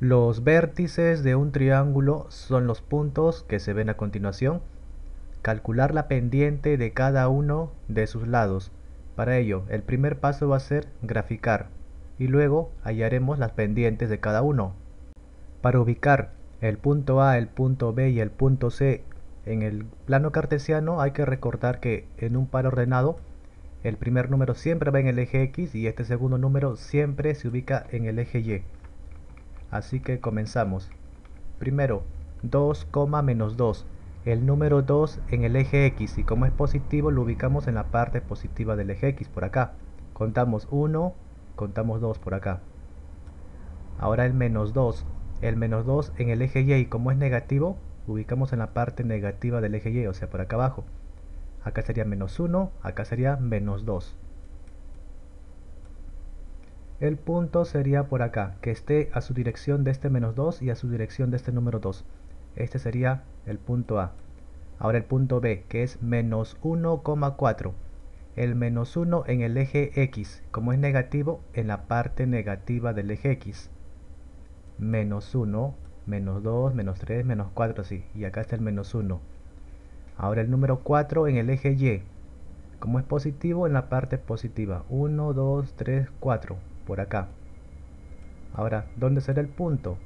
Los vértices de un triángulo son los puntos que se ven a continuación. Calcular la pendiente de cada uno de sus lados. Para ello, el primer paso va a ser graficar y luego hallaremos las pendientes de cada uno. Para ubicar el punto A, el punto B y el punto C en el plano cartesiano, hay que recordar que en un par ordenado el primer número siempre va en el eje X y este segundo número siempre se ubica en el eje Y. Así que comenzamos. Primero, 2, menos 2. El número 2 en el eje X, y como es positivo lo ubicamos en la parte positiva del eje X, por acá. Contamos 1, contamos 2 por acá. Ahora el menos 2. El menos 2 en el eje Y, y como es negativo, ubicamos en la parte negativa del eje Y, o sea, por acá abajo. Acá sería menos 1, acá sería menos 2. El punto sería por acá, que esté a su dirección de este menos 2 y a su dirección de este número 2. Este sería el punto A. Ahora el punto B, que es menos 1,4. El menos 1 en el eje X, como es negativo, en la parte negativa del eje X. Menos 1, menos 2, menos 3, menos 4, sí. Y acá está el menos 1. Ahora el número 4 en el eje Y, como es positivo, en la parte positiva. 1, 2, 3, 4, por acá. Ahora, ¿dónde será el punto?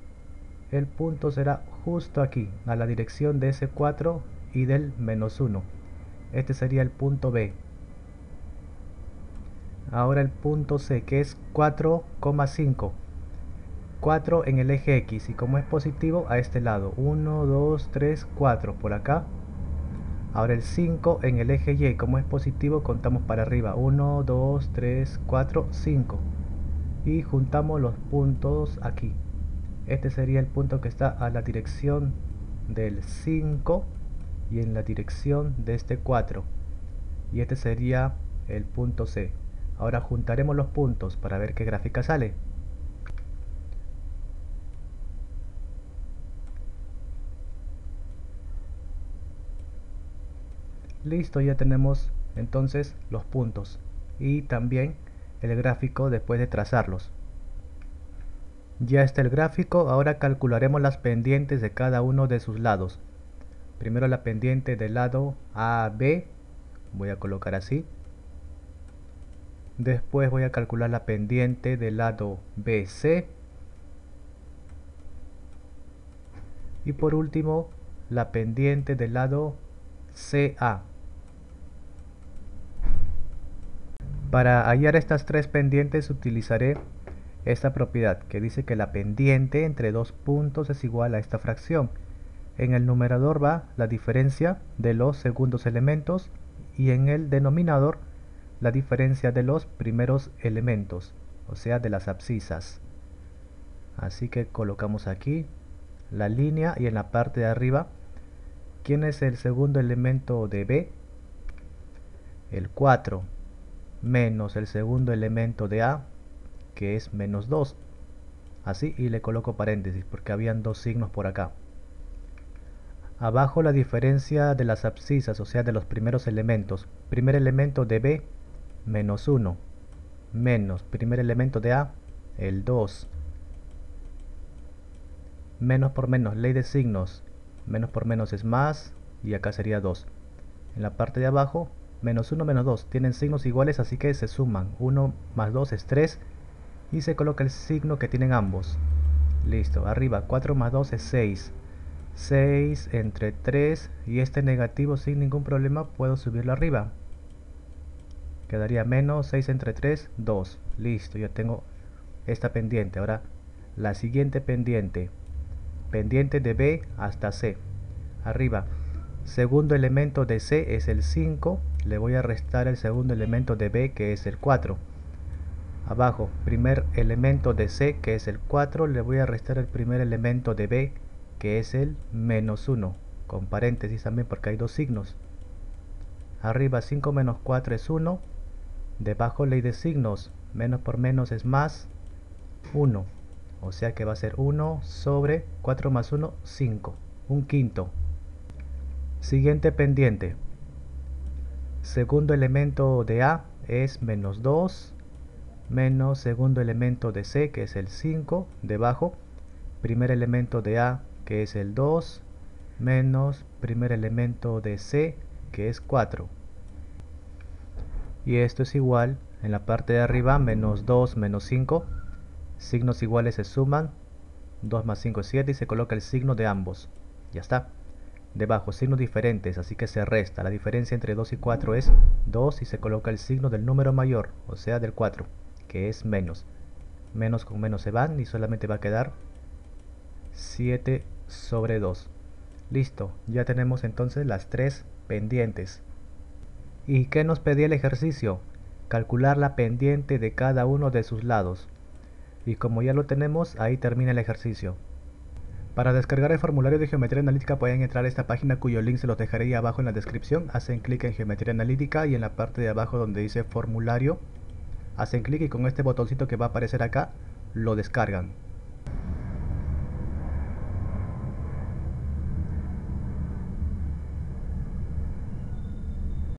El punto será justo aquí, a la dirección de ese 4 y del menos 1. Este sería el punto B. Ahora el punto C, que es 4,5. 4 en el eje X, y como es positivo, a este lado. 1, 2, 3, 4, por acá. Ahora el 5 en el eje Y, como es positivo, contamos para arriba. 1, 2, 3, 4, 5. Y juntamos los puntos aquí. Este sería el punto que está a la dirección del 5 y en la dirección de este 4. Y este sería el punto C. Ahora juntaremos los puntos para ver qué gráfica sale. Listo, ya tenemos entonces los puntos y también el gráfico después de trazarlos. Ya está el gráfico, ahora calcularemos las pendientes de cada uno de sus lados. Primero la pendiente del lado AB, voy a colocar así. Después voy a calcular la pendiente del lado BC. Y por último, la pendiente del lado CA. Para hallar estas tres pendientes utilizaré esta propiedad que dice que la pendiente entre dos puntos es igual a esta fracción. En el numerador va la diferencia de los segundos elementos y en el denominador la diferencia de los primeros elementos, o sea de las abscisas. Así que colocamos aquí la línea y en la parte de arriba, ¿quién es el segundo elemento de B? El 4 menos el segundo elemento de A, que es menos 2, así, y le coloco paréntesis porque habían dos signos por acá. Abajo la diferencia de las abscisas, o sea de los primeros elementos. Primer elemento de B, menos 1, menos primer elemento de A, el 2. Menos por menos, ley de signos, menos por menos es más, y acá sería 2. En la parte de abajo, menos 1 menos 2, tienen signos iguales así que se suman, 1 más 2 es 3, y se coloca el signo que tienen ambos. Listo, arriba 4 más 2 es 6. 6 entre 3 y este negativo sin ningún problema puedo subirlo arriba. Quedaría menos 6 entre 3, 2. Listo, ya tengo esta pendiente. Ahora la siguiente pendiente. Pendiente de B hasta C. Arriba, segundo elemento de C es el 5. Le voy a restar el segundo elemento de B, que es el 4. Abajo, primer elemento de C, que es el 4, le voy a restar el primer elemento de B, que es el menos 1, con paréntesis también porque hay dos signos. Arriba 5 menos 4 es 1, debajo ley de signos, menos por menos es más, 1, o sea que va a ser 1 sobre 4 más 1, 5, un quinto. Siguiente pendiente, segundo elemento de A es menos 2, menos segundo elemento de C, que es el 5, debajo primer elemento de A, que es el 2, menos primer elemento de C, que es 4. Y esto es igual, en la parte de arriba, menos 2 menos 5, signos iguales se suman, 2 más 5 es 7 y se coloca el signo de ambos. Ya está. Debajo, signos diferentes, así que se resta. La diferencia entre 2 y 4 es 2 y se coloca el signo del número mayor, o sea del 4, que es menos. Menos con menos se van y solamente va a quedar 7 sobre 2. Listo, ya tenemos entonces las tres pendientes. ¿Y qué nos pedía el ejercicio? Calcular la pendiente de cada uno de sus lados. Y como ya lo tenemos, ahí termina el ejercicio. Para descargar el formulario de Geometría Analítica pueden entrar a esta página cuyo link se los dejaré ahí abajo en la descripción. Hacen clic en Geometría Analítica y en la parte de abajo donde dice Formulario, hacen clic y con este botoncito que va a aparecer acá, lo descargan.